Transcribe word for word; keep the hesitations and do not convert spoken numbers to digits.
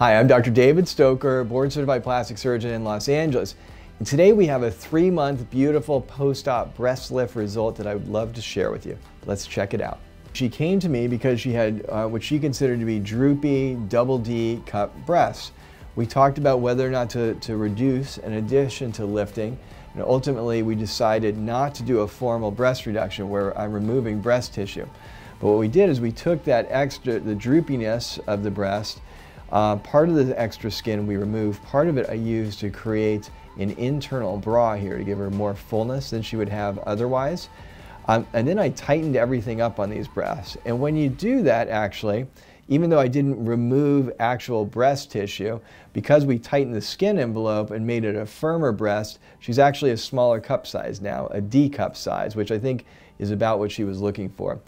Hi, I'm Doctor David Stoker, board-certified plastic surgeon in Los Angeles. And today we have a three-month beautiful post-op breast lift result that I would love to share with you. Let's check it out. She came to me because she had uh, what she considered to be droopy, double D cup breasts. We talked about whether or not to, to reduce in addition to lifting, and ultimately we decided not to do a formal breast reduction where I'm removing breast tissue. But what we did is we took that extra, the droopiness of the breast, Uh, part of the extra skin we removed, part of it I used to create an internal bra here to give her more fullness than she would have otherwise. Um, and then I tightened everything up on these breasts. And when you do that, actually, even though I didn't remove actual breast tissue, because we tightened the skin envelope and made it a firmer breast, she's actually a smaller cup size now, a D cup size, which I think is about what she was looking for.